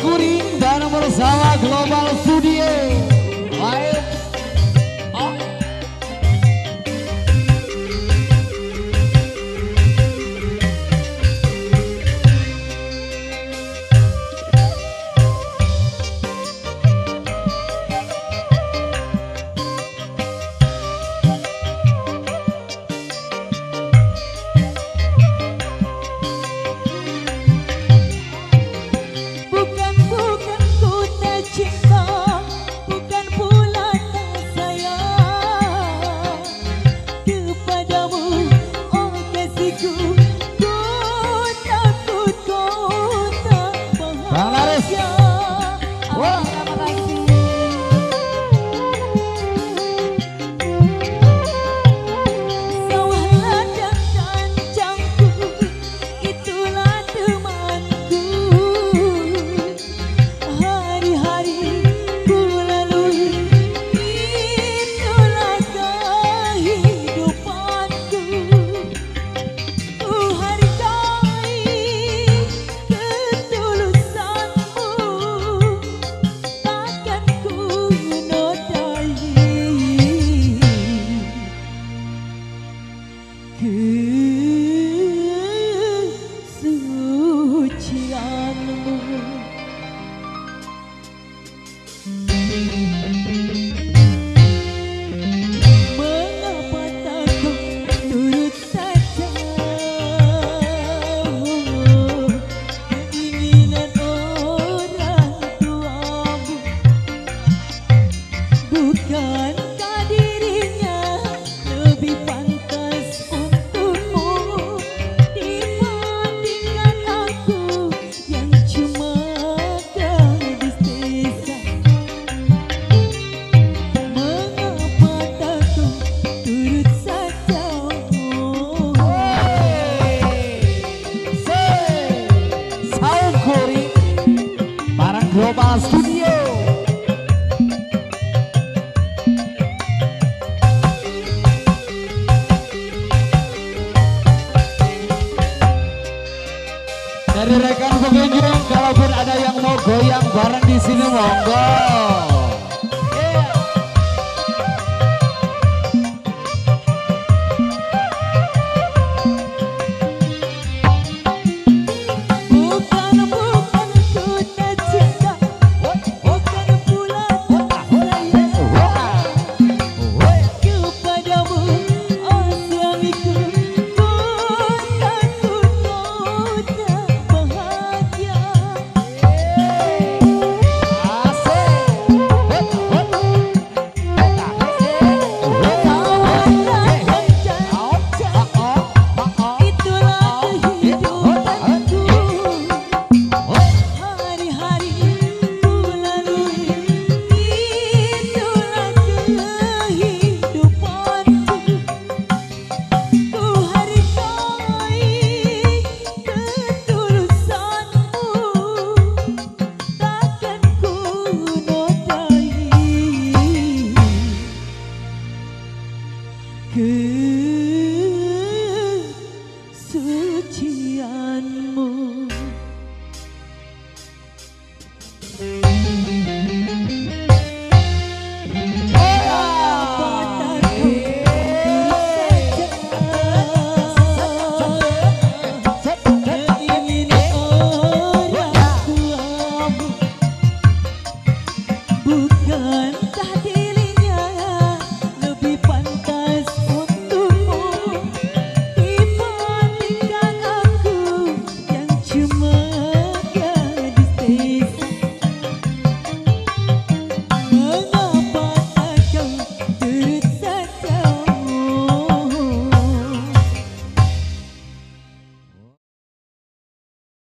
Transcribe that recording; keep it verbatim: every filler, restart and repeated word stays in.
Kuring dan bersama Global Studio. Live. Oh. Global Studio. Dari rekan pengunjung, kalaupun ada yang mau goyang bareng di sini monggo.